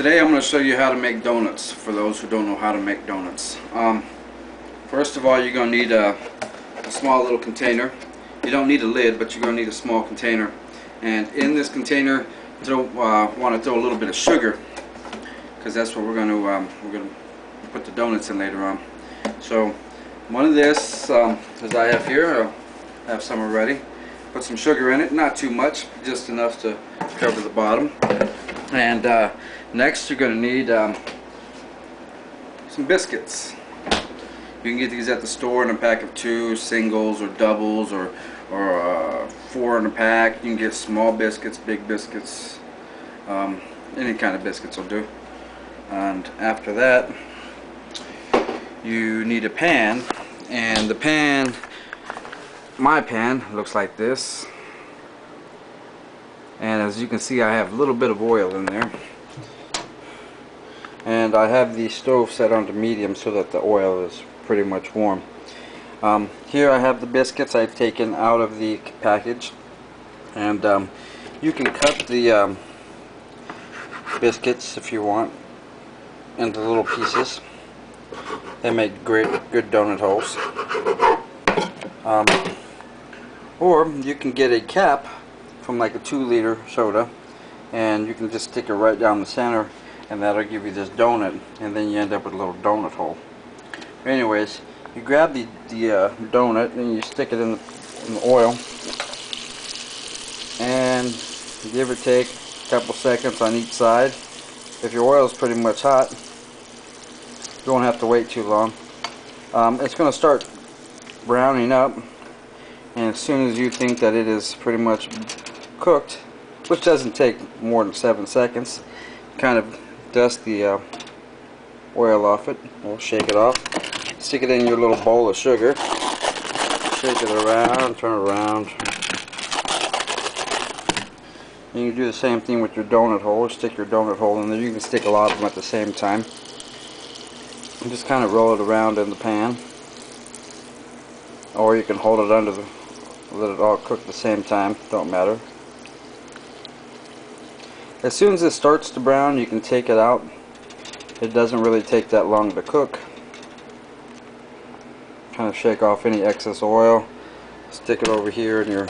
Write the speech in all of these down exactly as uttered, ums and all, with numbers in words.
Today I'm going to show you how to make donuts for those who don't know how to make donuts. Um, first of all, you're going to need a, a small little container. You don't need a lid, but you're going to need a small container. And in this container, throw, uh, want to throw a little bit of sugar, because that's what we're going to um, we're going to put the donuts in later on. So one of this, um, as I have here, I have some already. Put some sugar in it, not too much, just enough to cover the bottom. And uh, next you're going to need um, some biscuits. You can get these at the store in a pack of two, singles or doubles, or, or uh, four in a pack. You can get small biscuits, big biscuits, um, any kind of biscuits will do. And after that you need a pan, and the pan, my pan, looks like this. And as you can see, I have a little bit of oil in there, and I have the stove set on to medium so that the oil is pretty much warm. Um, here I have the biscuits I've taken out of the package, and um, you can cut the um, biscuits if you want into little pieces. They make great good donut holes. Um, or you can get a cap from like a two liter soda, and you can just stick it right down the center, and that'll give you this donut, and then you end up with a little donut hole. Anyways, you grab the, the uh, donut and you stick it in the, in the oil, and give or take a couple seconds on each side. If your oil is pretty much hot, you won't have to wait too long. Um, it's going to start browning up, and as soon as you think that it is pretty much cooked, which doesn't take more than seven seconds, kind of dust the uh, oil off it, or shake it off, stick it in your little bowl of sugar, shake it around, turn it around, and you do the same thing with your donut hole. Stick your donut hole in there. You can stick a lot of them at the same time, and just kind of roll it around in the pan, or you can hold it under the, let it all cook at the same time, don't matter. As soon as it starts to brown, you can take it out. It doesn't really take that long to cook. Kind of shake off any excess oil, stick it over here in your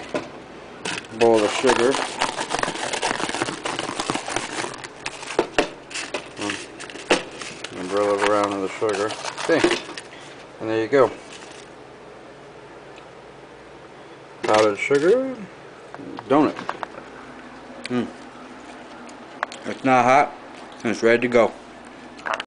bowl of sugar. And roll it around in the sugar. Okay, and there you go. Powdered sugar donut. Mm. It's not hot, and it's ready to go.